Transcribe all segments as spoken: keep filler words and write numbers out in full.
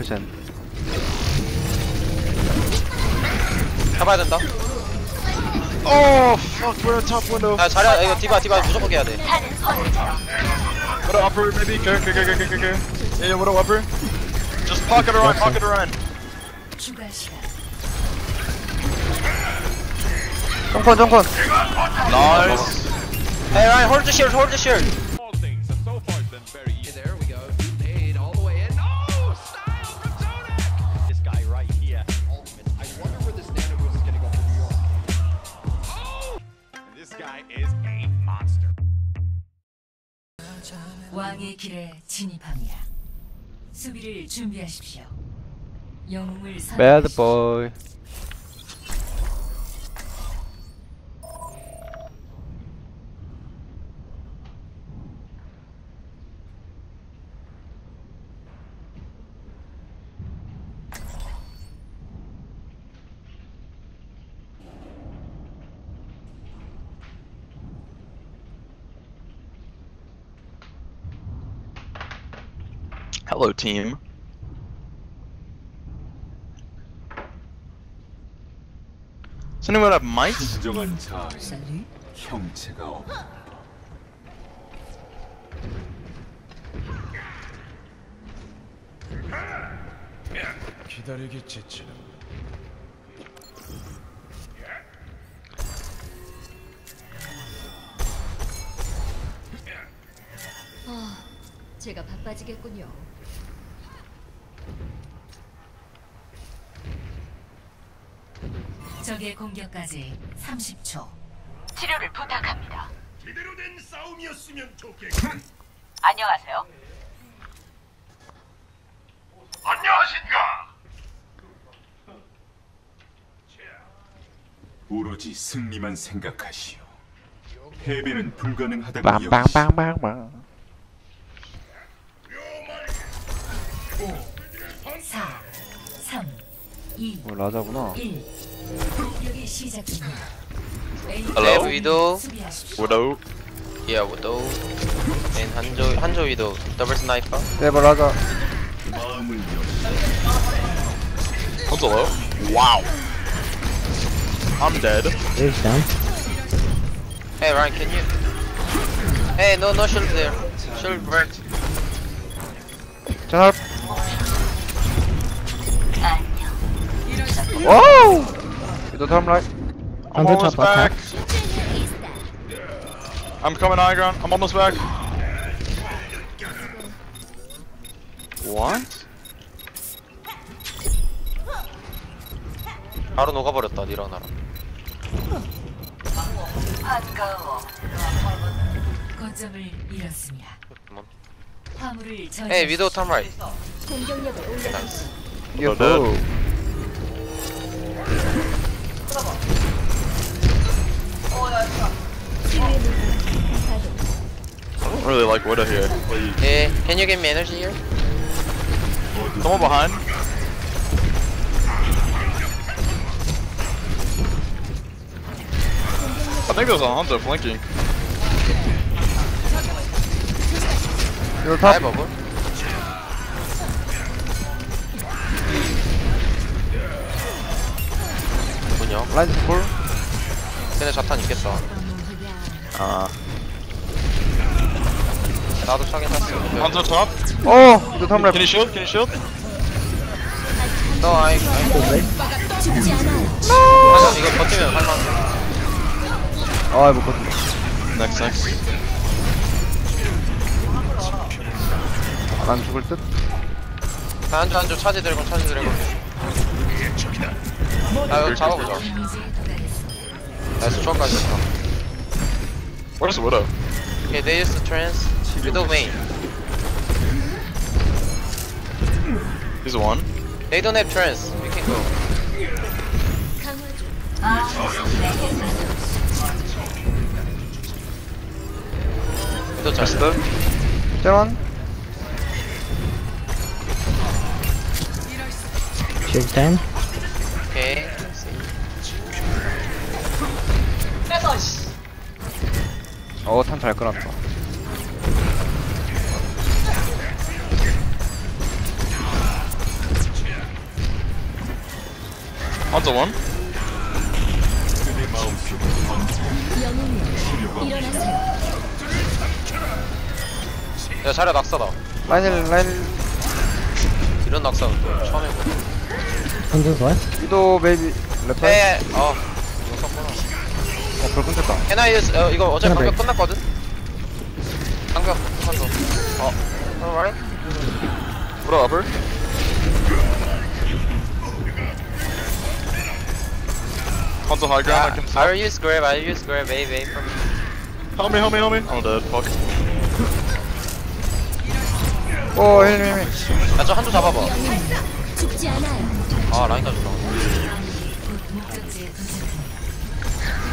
그젠 잡아야 된다. 오, fuck, we're top window. 아, 잘해. 이거 디바, 디바 무조건 해야 돼. What up, upper, baby? Go, go, go, go, go, go. Yeah, what up, upper? Just pocket her on, pocket her on. 정권, 정권. Nice. Hey, Ryan, hold the shield, hold the shield. 왕의 길에 진입합니다. 수비를 준비하십시오. 영웅을 사. Bad boy. Hello, team. Does anyone have mics? 아, 제가 바빠지겠군요. 적의 공격까지 삼십 초. 치료를 부탁합니다. 제대로 된 싸움이었으면 좋겠군. 안녕하세요. 안녕하신가? 오로지 승리만 생각하시오. 패배는 불가능하다고 여기시오. 오, 라자구나. Hello, 위도. 위도. Yeah, 위도. And 한조, 한조 위도. Double sniper. 네, 라자. Hello. Wow. I'm dead. There's down. Hey, Ryan, can you? Hey, no, no shield there. Shield break. Jump. Whoa! You don't come right. I'm almost back. I'm coming high ground. I'm almost back. What? 바로 녹아버렸다, 니랑 나랑. 거점을 잃었습니다. 화물을 전. Hey, 위도우 탐 right. 공격력을 올려라. Yo. I don't really like Widow here. Hey, can you give me energy here? Someone behind. I think there's a Hanzo flanking. You're top over. 라이즈 볼? 쟤네 자탄 있겠다. 아, 나도 차긴 샀어. 한쪽 탑? 오! 이거 탑 랩. Can you shoot? Can you shoot? No, I... No! 이거 버티면 할만한. 아, 못 버틴다. Next, next. 난 죽을 듯? 한쪽 한쪽 차지 들고 차지 들고. 아, 이거 잡아보자. 나이스, 초까지 했어. Where's the widow? Okay, they use the trans. Widow main. He's the one. They don't have trans. We can go. Widow 잘했어. 쟤만. Check time. Okay. 어, 탄 잘 끌었다. the one. 야, 자리야 낙사다. 라인, 라인. 이런 낙사는 또 처음 해봐. 한준 좋아해? 유도 베이비 랩. 에, 어. 이거 썼구나. 어, 불 끊겼다. 해나 이스, 어, 이거 어제 방벽 끝났거든. 방벽 끝났어. 어, alright. 브라보. On the high ground, I can see. I'll use grave, I'll use grave, wave, wave from me. Help me, help me, help me. I'm dead, fuck. Oh, help me, help me. 야, 저 한두 잡아봐. 아, 라인까지 올라가.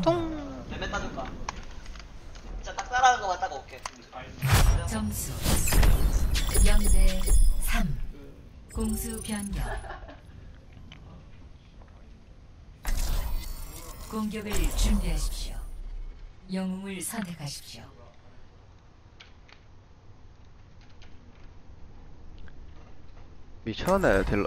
통. 맵에 따줄까? 진짜 딱 따라하는 거만 따고 올게. 점수 영 대 삼. 공수 변경. 공격을 준비하십시오. 영웅을 선택하십시오. 미쳤네 딜러.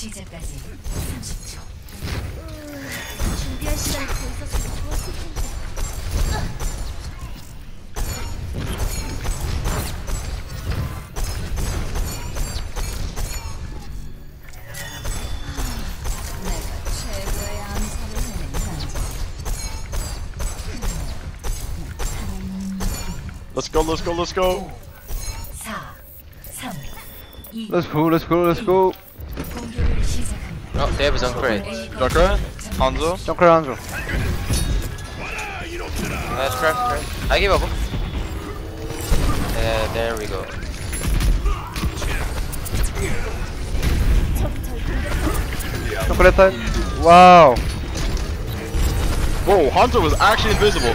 시작까지 삼십 초. 음, 준비할 시간이 더 있었으면 좋았을 텐데. 내가 최고의 암살을 해낸 남자. Let's go, let's go, let's go. 사, 삼, 이. Let's go, let's go, let's go. Oh, Dave is on crate. Joker? Hanzo? Joker, Hanzo. Let's craft, craft. I give up. Uh, there we go. Chocolate time. Wow. Whoa, Hanzo was actually invisible.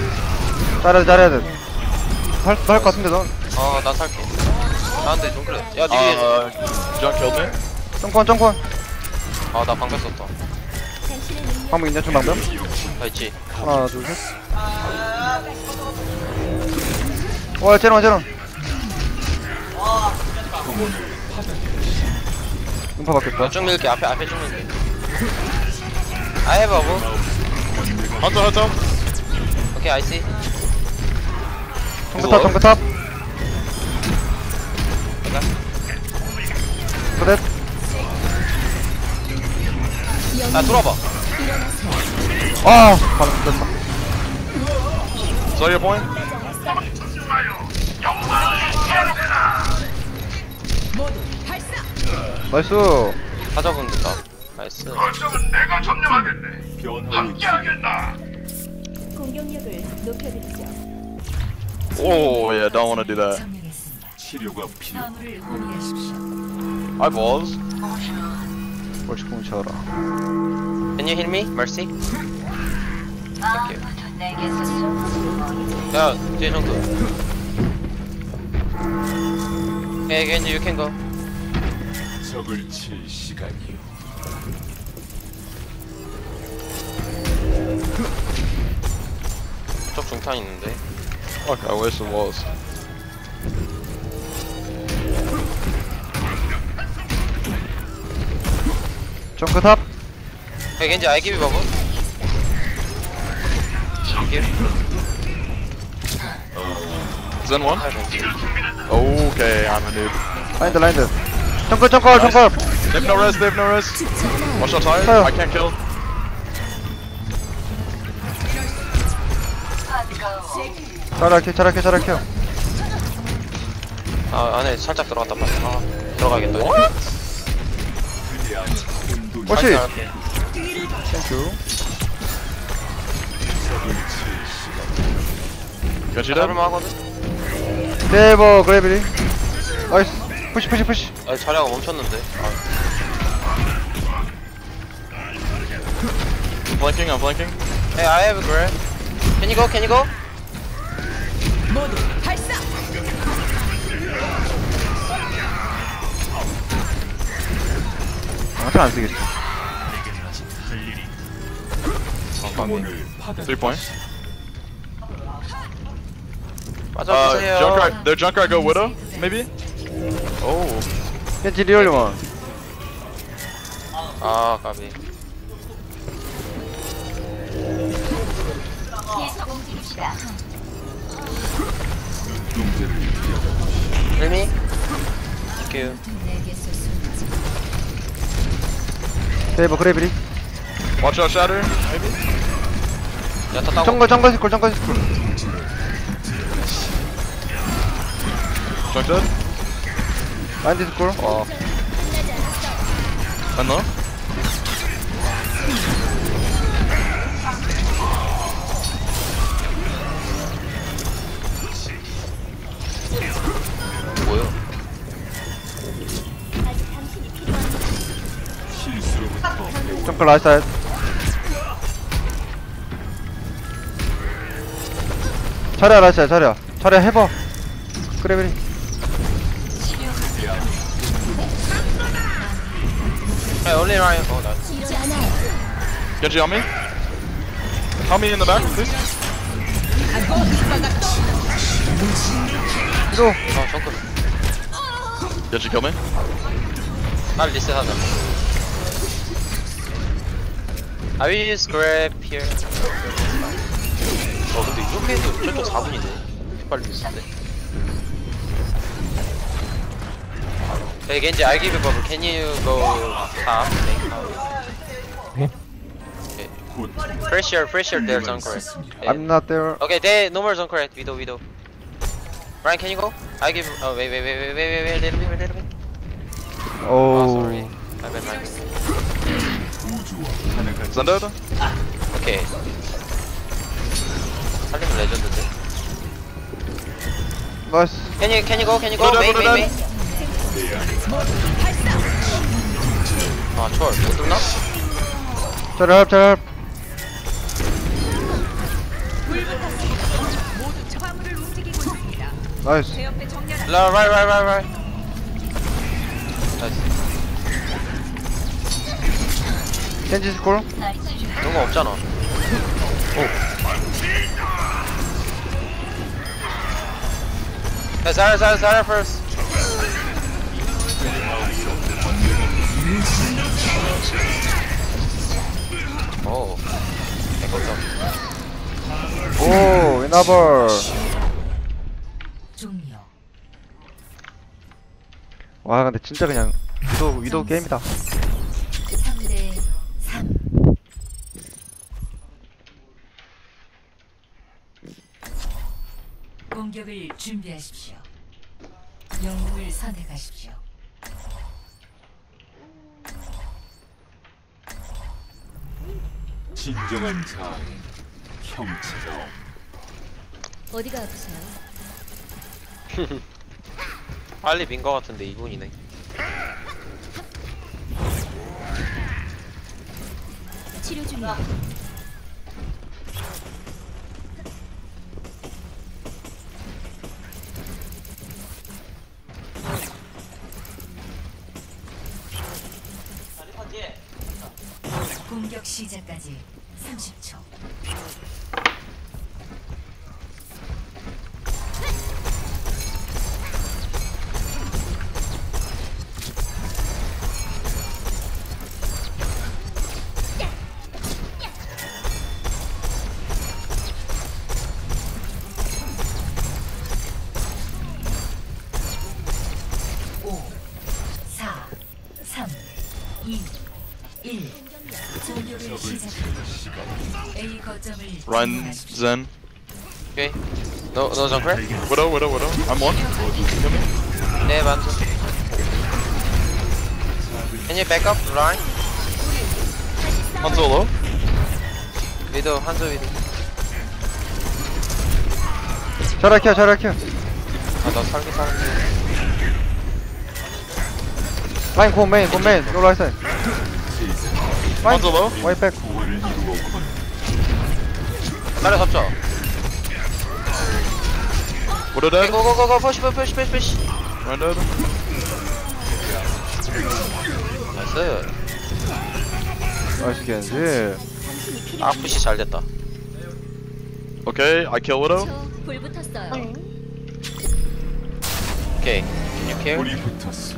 잘해, 잘해. 살, 살 것 같은데, 넌. 어, 나 살게. 나한테 좀 그래. 야, 니네. John killed me? 점권, 점권. 아, 나 방금 썼다. 방금 있냐? 좀 방금? 나 있지. 하나 둘 셋. 와, 제롱 제롱. 음파 바뀌었다. 쭉 밀게. 앞에 앞에 쭉 밀게. 아예 봐봐. 한점 한점. 오케이, 아이씨. 정크탑 정크탑. 그래. 야, 돌아봐. 아, 방금 됐다. 저기요, 보잉. 나이스. 사자분 됐다. 나이스. 거점은 내가 점령하겠네. 함께하겠나. 공격력을 높여드리죠. 오, yeah, don't wanna do that. 치료가 필요. I balls. 벌칙 공차하라. Can you heal me? Mercy? Thank you. 야, 뒤에 정도. Hey, Genji, you can go. 적을 칠 시간이요. 쪽 중탄 있는데. Fuck, I wish it was. Junker top. Hey Genji, I give you bubble. Here. Zen one. Okay, I'm a noob. Line the line the. Junker, junker, junker. They have no res, they have no res. Watch your time. I can't kill. 차라리 차라리 차라리 켜. 아 안에 살짝 들어갔다 봤어. 아, 들어가겠다. 오시. 땡큐. 견시다. 네버 그래비리. 나이스. 푸시 푸시 푸시. 아 차량이 멈췄는데. Blinking, I'm blinking. Hey, I have a grab. Can you go? Can you go? 모두 발사! 아, 잘 안 쓰겠어. three points. 빠져주세요. Uh, their Junkrat go Widow? Maybe? Oh. 겐지 리얼 원. 아, 까비. Remy? Thank you. Save Gravity. Watch out, Shatter. Maybe? 정글, 정글, 스쿨, 정글, 스쿨. Junked? Blinded score. Oh. I know. 점프 라이트 사이드 차려 라이트 사이드 차려 차려 해봐 그래비리 에 올리 라인 어 나 Genji on me? Help me in the back please 이거 아 잠깐 Genji kill me? 날 리셋하자 I will use grab here. 어 근데 이렇게 해도 저쪽 사 분이네. 휘발리고 있는데. Hey Genji, I give you bubble. Can you go top? Okay. Pressure, pressure there, Junkrat. Okay. I'm not there. Okay, there, no more Junkrat. Widow, Widow. Ryan, can you go? I give. Oh wait, wait, wait, wait, wait, wait, little bit, little bit. Oh. Sorry. I bet Ryan. 산다다? 오케이 살리면 레전드인데 나이스 Can you, can you go? Can you go? 메인 메인 메인 아 철 이거 뚫나? 철업 철업 나이스 라이 라이 라이 라이 나이스 겐지 스콜? 너무 없잖아. 오. 자라 자라 자라 first. 오. 오, 위너버. 종료. 와, 근데 진짜 그냥 위도 위도 게임이다. 공격을 준비하십시오. 영웅을 선택하십시오. 진정한 자, 형체로. 어디가 아프세요? 빨리 빈 거 같은데 이분이네. 치료 중이야. 공격 시작까지 삼십 초. 일. 공격을 시작합니다. A 거점을 Ryan Zen. Okay. No, no jumper. Widow, widow, widow. I'm one. 네, 맞죠. Can you back up, Ryan? 한조 low. 위도, 한조 위도. 저렇게요, 저렇게요. 아, 나 살기 살기. 라인 고 메인 고 메인 요 라이트 라인 와이 백 나를 잡자 오르르 고고고고 푸시 푸시 푸시 푸시 랜덤 나이스 나이스 겐지 아 푸시 잘 됐다 오케이 I kill widow 불 붙었어요 오케이 can you kill? 불이 붙었어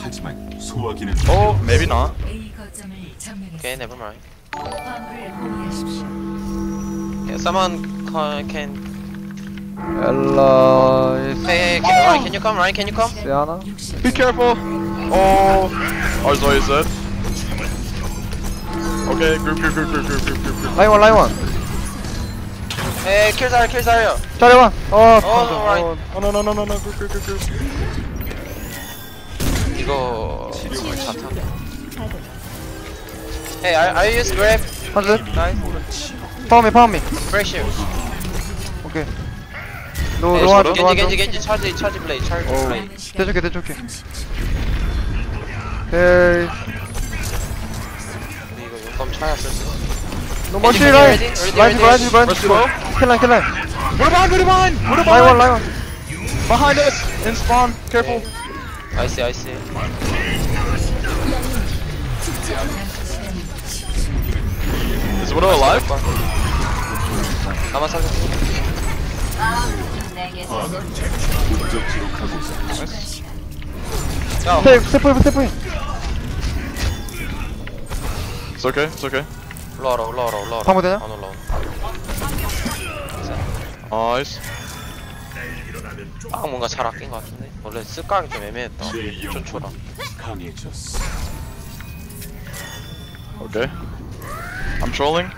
하지만 소화기는 어, 맵이 나. Okay, never mind. Yeah, someone can. Hello. Hey, hey, can, Ryan, can you come? Ryan, can you come? Sienna. Be careful. Oh, oh, so is it? Okay, group, group, group, group, group, group, group. Line one, line one. Hey, Kirzari, Kirzari. Kirzari. Oh, oh, oh, no, no, no, no, no, group, group, group, group. 이거 자탄. Hey, I I use grab. 한줄. Nice. Follow me, follow me. Fresh you. Okay. No, no, no, no. Genji, Genji, Genji, charge, charge play, charge play. 대줄게, 대줄게. Hey. 이거 용감 차였어. No mercy, right? Right, right, right. Kill line, kill line. What about, what about, what about? Line one, line one. Behind us, in spawn. Careful. I see, I see. Is Widow alive? 가만 살려. Step in, step in. It's okay, it's okay. 올라와라, 올라와라, 올라와라. 방금 되냐? 안 올라와. Nice. 아 뭔가 잘 아낀 것 같은데 원래 쓸각이 좀 애매했다 쫀초라 Okay I'm trolling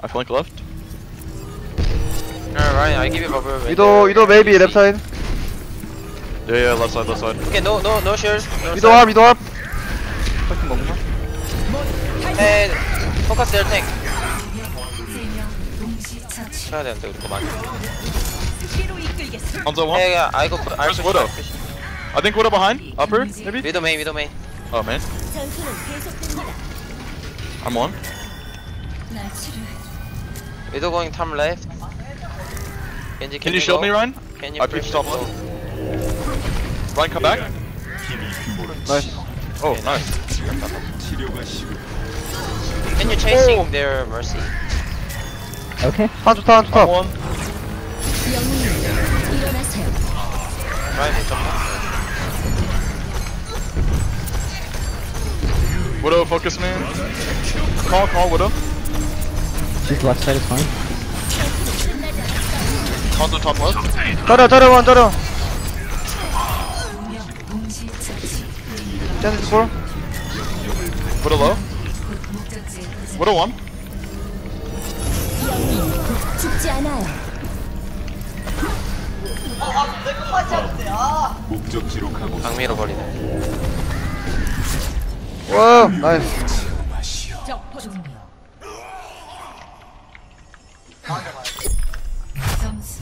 I flank left Yeah Ryan I give you bubble 이도 이도 maybe left side Yeah yeah left side left side Okay no no no shield 이도 up 이도 up 파킹 먹나? Hey focus their tank 쳐야 되는데 우리 거 많이 On the one? Yeah, yeah, I go for I push Widow. I think Widow behind? Upper? Maybe? Widow main, Widow main. Oh man. I'm on. Widow going time left. Can you, can can you shield go? me, Ryan? Can you I push top left. Ryan, come back. Nice. Oh, okay, nice. Can you chasing oh. their mercy? Okay. 한쪽 타, 한쪽 타. Widow, focus me. Call, call, Widow. She's left side, it's fine. On the top left. Tara, Tara, one, Tara. ten four. Widow low. Widow one. 목적지로 가고 강미로 버리네. 와, 나이스. 점수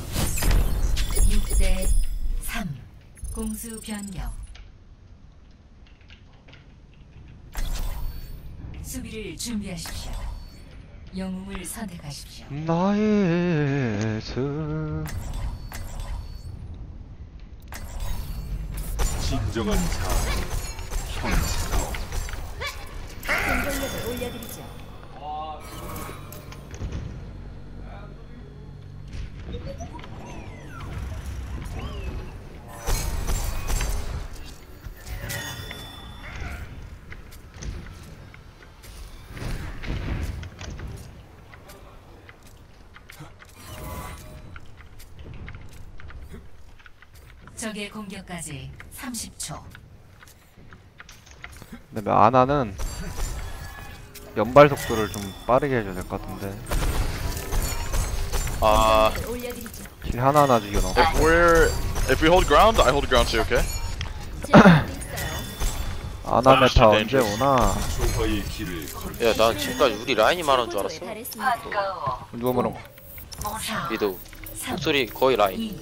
육 대 삼. 공수 변경. 수비를 준비하십시오. 영웅을 선택하십시오. 나의 슬 진정한 자, 경쟁력을 올려드리죠. 적의 공격까지 삼십 초 근데 아나는 연발 속도를 좀 빠르게 해줘야 될 것 같은데. 아. 길 하나하나 죽여놔. If we're if we hold ground, I hold ground too, okay? 아나메타 언제 오나? 야, 난 지금까지 우리 라인이 말하는 줄 알았어. 누가 말한 거? 미도 목소리 거의 라인.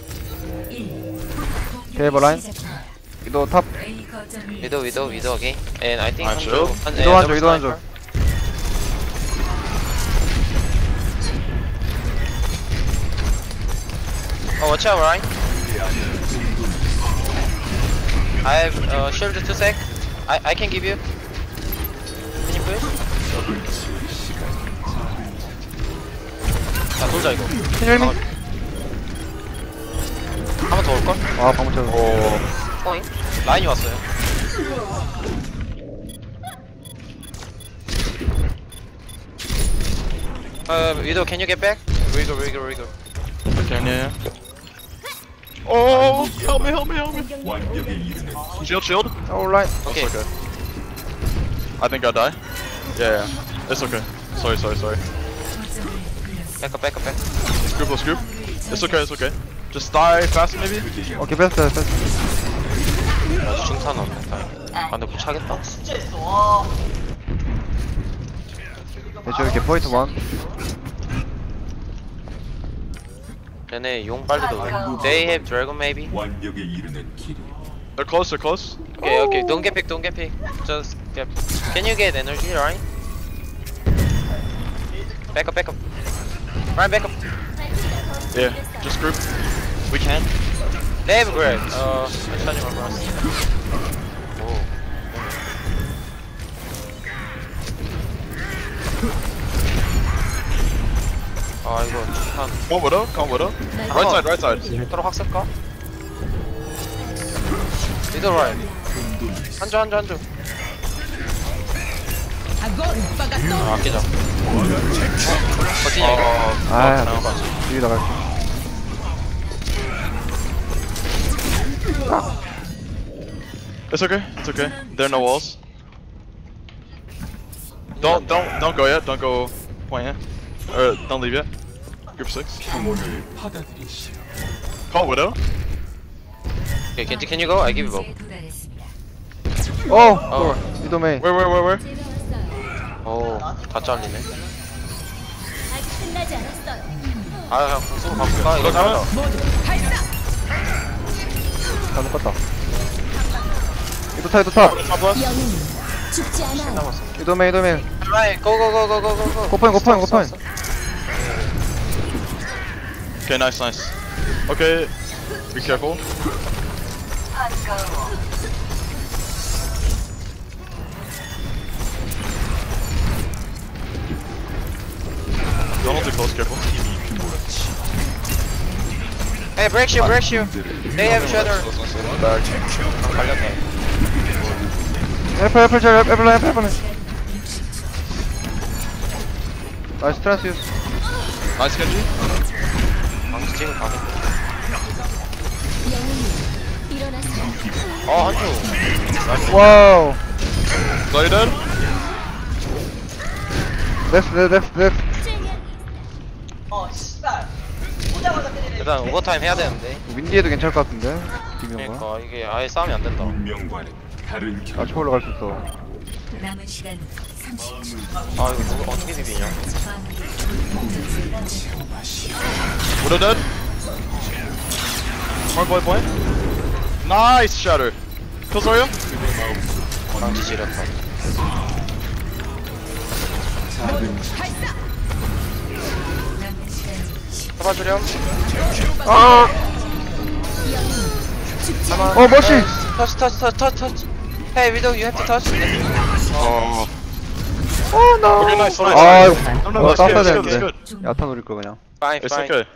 케이블 라인. 미도 탑. 미도 미도 미도 오케이. And I think 한조 미도 한조 미도 한조. Oh, watch out, Ryan. I have uh, shield two sec. I I can give you. Can you push? 자, 돌자 이거. 힐링. 한 번 더 올걸? 아, 방금 전. 오. 어잉? 라인이 왔어요. 어, 위도, can you get back? 위도, 위도, 위도. 괜찮네. 오, help me, help me, help me. Shield, shield. All right. Okay. That's okay. I think I die. Yeah, yeah. It's okay. Sorry, sorry, sorry. Back up, back up, back up. Scoop, oh, scoop. It's okay, it's okay. Just die fast, maybe? Okay, fast, fast, fast. 아주 중탄 없겠다. 아, 근데 못 차겠다. 대충 이렇게 포인트 원. 얘네 용 빨리 도와. They have dragon, maybe? They're close, they're close. Okay, okay. Don't get picked, don't get picked. Just get. Can you get energy, right? Back up, back up. Ryan, back up. Yeah, just group. We can. They have Graves. Uh, I'm trying to run. Oh. 아 이거 한. Come widow, come widow. Right side, right side. 벡터로 확 쓸까? Middle right. 한 줄, 한 줄, 한 줄. 아, 아끼자. 버티자 이거. 아, 여기다 갈게. It's okay, it's okay. There are no walls. Don't, don't, don't go yet. Don't go point yet. Or don't leave yet. Group six. Call widow. Okay, can, can you go? I give you both. Oh, oh. You don't make. Where, where, where, where? 오, 다 잘리네. 아, 그냥 공수로 바꿀까? 이거 잘한다. 다 묶었다. 이도 타, 이도 타. 이도메, 이도메. 라인, 고고고고고고고. 고파인, 고파인, 고파인. 오케이, 나이스, 나이스. 오케이, be careful. Don't hold too close, careful. Hey, break you, break you. They have each other. Apple, apple, apple, apple, apple, apple. Nice, Trasius. Nice, Genji. I'm stealing pocket. Oh, Hanju. Wow. So you done? Left, left, left. 일단 오버타임 해야 되는데. 윈디에도 괜찮을 것 같은데. 김영과. 그러니까 이게 아예 싸움이 안 된다. 아, 초월로 갈 수 있어. 아, 이거 누가 어떻게 비비냐? 오르든. 뭘 보이 보이? 나이스 셔터. Kirzari? 방지 지렸다. 잡아주렴. 아. 어, 멋지. 터치, 터치, 터치, 터치. Hey, Widow, you have to touch. 어. 오, 나. 아, 어, 땀 나야 되는데. 야타 노릴 거 그냥. Fine, fine.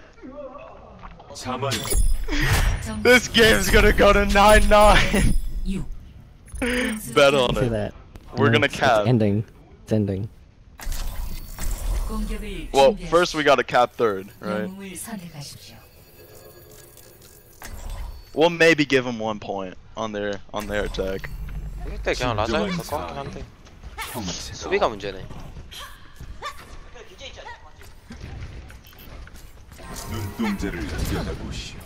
This game's gonna go to nine nine. You. Bet on it. We're gonna cap. It's ending. It's ending. Well, first we gotta cap third, right? We'll maybe give him one point on their on their attack. 일단 그냥 라자에서 꺾긴 한데 수비가 문제네. 눈동자를 연하보시오.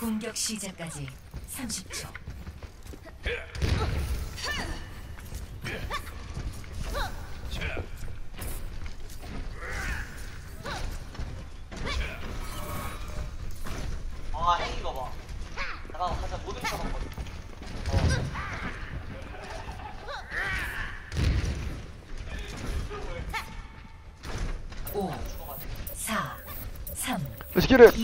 공격 시작까지 삼십 초. 아, 행인 거 봐. 나 가서 모두 쳐봤거든. 오, 사, 삼. Let's get it.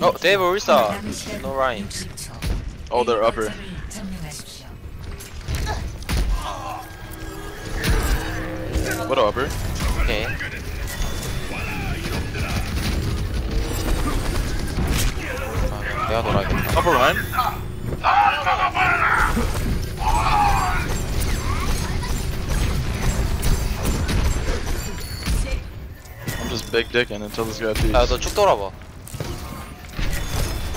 Oh, they have a Orisa. No Ryan. Oh, they're upper. What a upper? Okay. Upper Ryan? I'm just big dicking until this guy pees. 아, 너 쭉 돌아봐.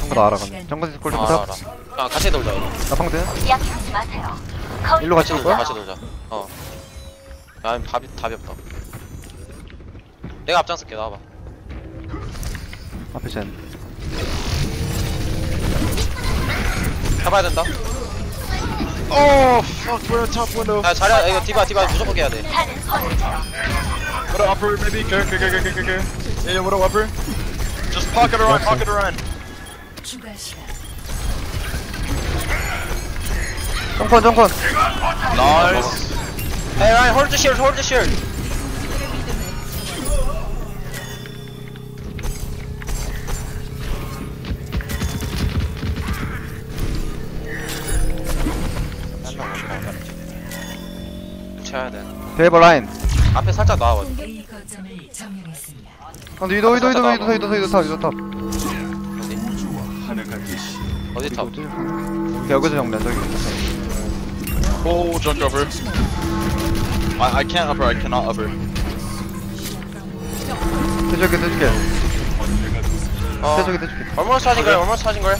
나 알아. 가면 정관진 골 좀 부탁. 아, 같이 돌자. 나 방대. 이야기하지 마세요. 일로 같이 돌자. 같이 돌자. 어. 난 답이 답이 없다. 내가 앞장설게. 나와봐. 앞에 쟤. 잡아야 된다. 오, fuck, we're on top window. 야, 잘해. 이거 디바 디바 무조건 해야 돼. What a upper, maybe. Go, go, go, go, go, go. Yeah, what a upper. Just pocket around, pocket around. 정권 정권 나이스. Hey Ryan, hold the shield, hold the shield. 쳐야 돼. 페이버 라인 앞에 살짝 나와. 근데 위도 위도 위도 위도 위도 위도 탑 위도 탑. 어디 탑? 여기서 정면 저기. Oh, junk upper. I I can't upper. I cannot upper. 대줄게 대줄게. 대줄게 대줄게. 얼마나 사진 거야? 얼마나 사진 거야?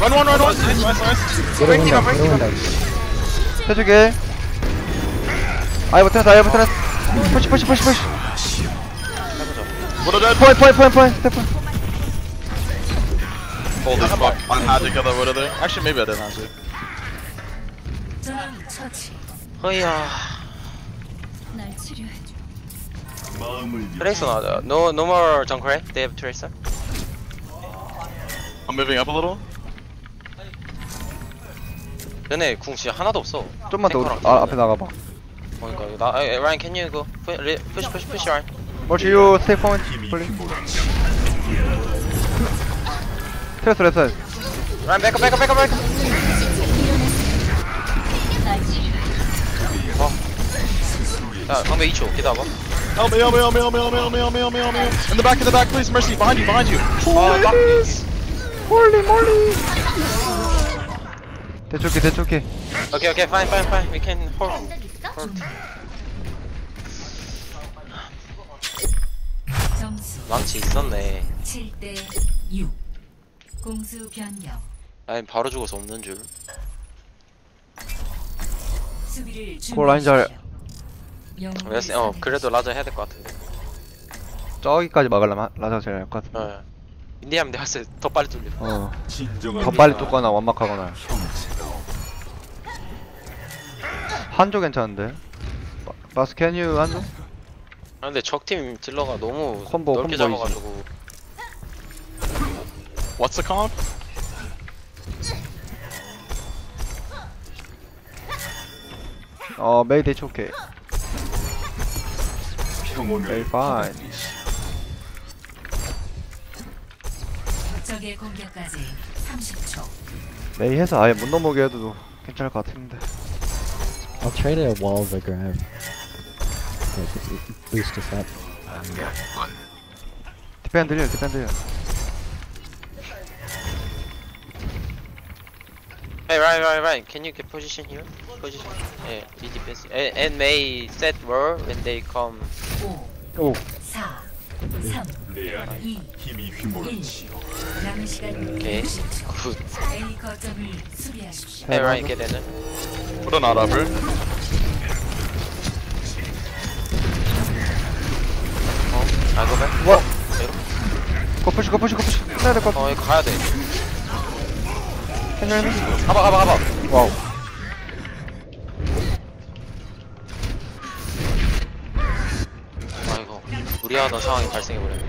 Run run run run. Break it up, break it up. 대줄게. 아이 버튼, 아이 버튼. Push push push push. 뭐라고? Point point point point. Step point. Hold this fuck. I had to get that over there. Actually, maybe I didn't have to. 허야. Tracer 나왔다. No, no more junk, right? They have Tracer. I'm moving up a little. 얘네 궁 진짜 하나도 없어. 좀만 더 아, 앞에 나가봐. 그러니까 나 Ryan, can you go? Push, push, push, Ryan. What you stay point, please? Tracer, Tracer. Ryan, back up, back up, back up, back up. 야, 방금 이 초 기다려봐. Help me, help me, help me, help me, help me, help me, help me, help me. In the back, in the back, please, mercy, behind you, behind you. Please. Morty, Morty. That's okay, that's okay. Okay, okay, fine, fine, fine. We can hold. 망치 있었네. 칠 대 육. 공수 변경. 아니 바로 죽어서 없는 줄. 골 라인 잘. 어 그래도 라자 해야 될 것 같은데. 저기까지 막으려면 라자 제일 할 것 같은데. 어. 인디하면 내가 봤을 때 더 빨리 뚫려. 어. 더 빨리 뚫거나 완막하거나. 한조 괜찮은데. 바, 바스케뉴 한조? 아 근데 적팀 딜러가 너무 콤보, 넓게 잡아가지고. What's the comp? 어 메이 대치 오케이. Okay, fine. They 해서 아예 못 넘어게 해도 괜찮을 것 같은데. I'll trade a wall of a grab. Boost us up. Defend here, defend here. Hey, Ryan, Ryan, Ryan, can you get position here? Position. Yeah, be defensive. And, and may set war when they come. Oh. Okay. Good. Hey, Ryan, get in it. Put an armor. Oh, I go back. What? Go push, go push, go push. No, no, go. Oh, 이거 가야 돼. 가봐 가봐 가봐. 와우. 아이고 무리하던 상황이 발생해버렸네.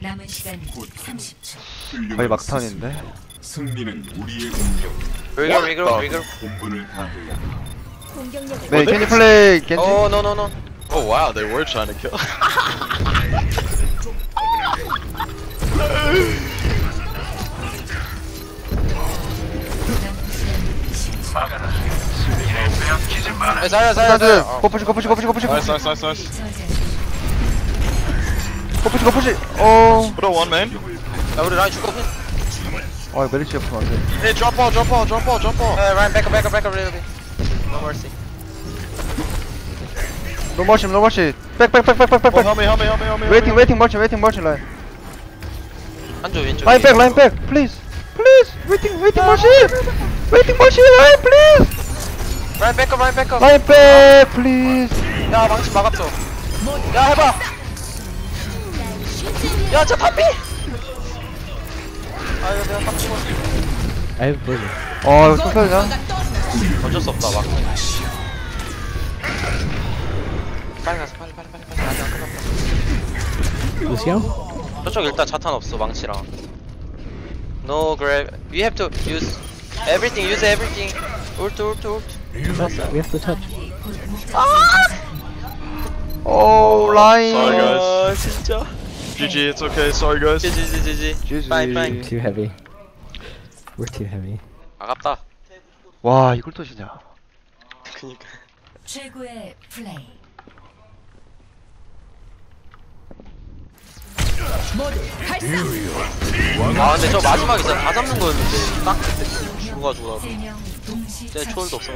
남은 시간 삼십 초. 거의 막탄인데. 승리는 우리의 공격. 리그룹 리그룹 공분을 다해. 네, 캔디 플레이 캔디. 오, 노 노 노. Oh wow, they were trying to kill. 에 살려 살려 살려 고프시 고프시 고프시 고프시 나이스 나이스 나이스 나이스 고프시 고프시 어 브로 원맨 야 우리 라인 죽고 아 메리치 없으면 안돼 에이 드롭 볼 드롭 볼 드롭 볼 드롭 볼 에이 라인 백업 백업 백업 레이디 노 머시 노 머시 노 머시 백백백백백백 어 혐의 혐의 혐의 혐의 웨이팅 웨이팅 머치 웨이팅 머치 라인 한조 왼쪽 라인 백 라인 백 플리즈 플리즈 웨이팅 웨이팅 머치 웨이팅 머치 라인 플리즈 라인 백업 라인 백업 라인 백 플리즈 야 망치 막았어 야 해봐 야 저 탑비 아 이거 내가 탑 죽었어 아이 뭐지 어 이거 쏠쏠이야 어쩔 수 없다 막 빨리 가서 빨리 빨리 빨리 빨리 아직 안 끝났다 루시앙? 저쪽 일단 자탄 없어 망치랑 No grab We have to use everything use everything Ult ult ult We have to touch. Ah! Oh, Ryan. Sorry guys. 진짜. G G, it's okay. Sorry guys. G G, G G. G G. Bye, bye. Too heavy. We're too heavy. 아깝다. 와, 이걸 또 주냐. 그니까. 최고의 플레이. 아 근데 저 마지막에 진짜 다 잡는 거였는데 딱 그때 죽어가지고 나. 제 초월도 없어.